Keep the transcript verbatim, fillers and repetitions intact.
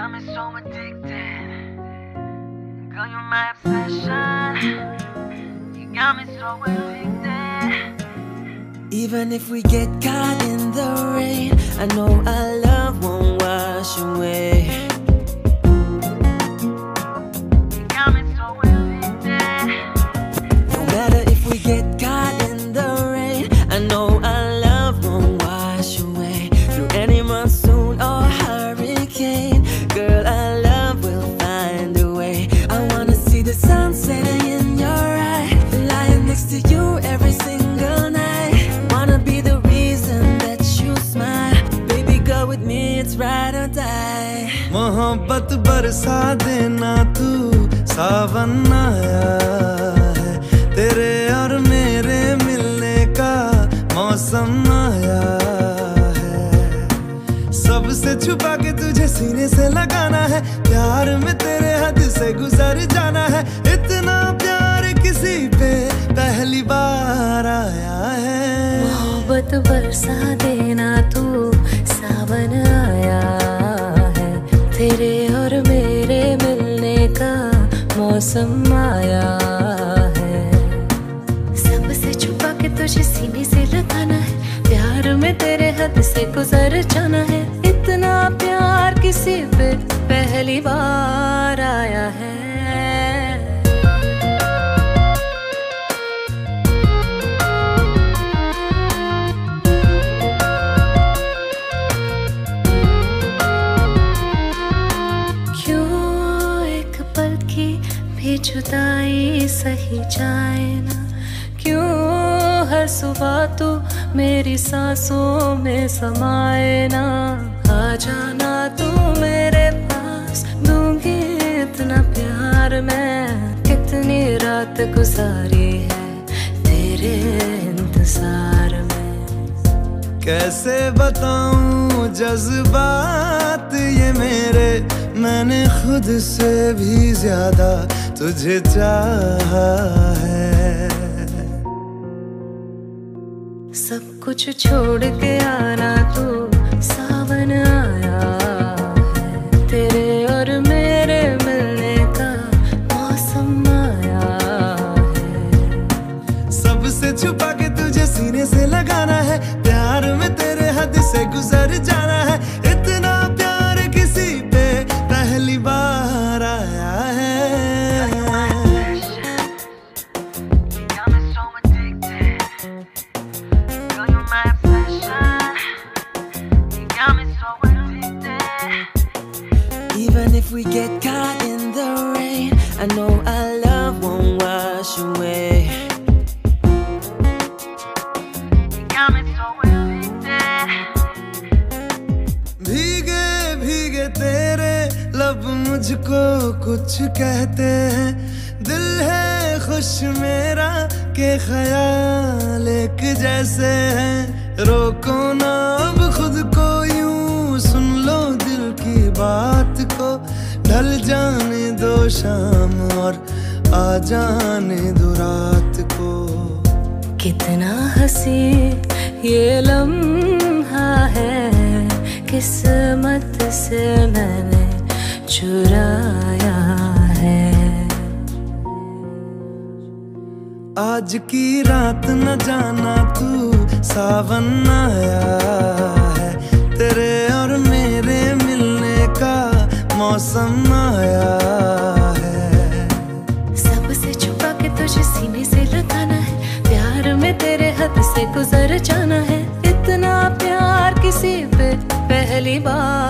got me so addicted. Girl, you're my obsession. You got me so addicted. Even if we get caught in the rain, I know our love won't wash away. You got me so addicted. No matter if we get caught in the rain, I know our love won't wash away. Through any monsoon or hurricane, girl, our love will find a way. I wanna see the sun setting in your eye, lying next to you every single night. Wanna be the reason that you smile. Baby, go with me, it's ride or die. मोहब्बत बरसा दे ना तू, सावन आया है, तेरे और मेरे मिलने का मौसम आया है। सबसे छुपा के तुझे सीने से लगाना है, प्यार में तेरे हद से गुजर जाना है। इतना प्यार किसी पे पहली बार आया है। मोहब्बत बरसा दे ना तू, सावन आया है, तेरे और मेरे मिलने का मौसम आया है। सबसे छुपा के तुझे सीने से लगाना है, प्यार में तेरे हद से गुजर जाना है। इतना प्यार किसी पे पहली बार आया है। जुदाई सही जाए ना, क्यों हर सुबह तू मेरी सांसों में समाए ना। आ जाना तू मेरे पास, दूंगी इतना प्यार मैं। कितनी रात गुजारी है तेरे इंतजार में। कैसे बताऊं जज्बात ये मेरे, मैंने खुद से भी ज्यादा तुझे चाहा है। सब कुछ छोड़ के आना तू, सावन आया है, तेरे और मेरे मिलने का मौसम आया है। सबसे छुपा के तुझे सीने से लगाना है, प्यार में तेरे हद से गुजर जाना है। इतना प्यार किसी पे पहली बार आया है। Even if we get caught in the rain, I know our love won't wash away. You got me so addicted. भीगे भीगे तेरे लब मुझको कुछ कहते हैं, दिल है खुश मेरा के ख्याल एक जैसे हैं। रोको ना अब खुद को यूं, सुन लो दिल की बात को। ढल जाने दो शाम और आ जाने दो रात को। कितना हंसी ये लम्हा है, किस्मत से मैंने चुराया है। आज की रात न जाना तू, सावन आया है, तेरे और मेरे मिलने का मौसम आया है। सबसे छुपा के तुझे सीने से लगाना है, प्यार में तेरे हद से गुजर जाना है। इतना प्यार किसी पे पहली बार।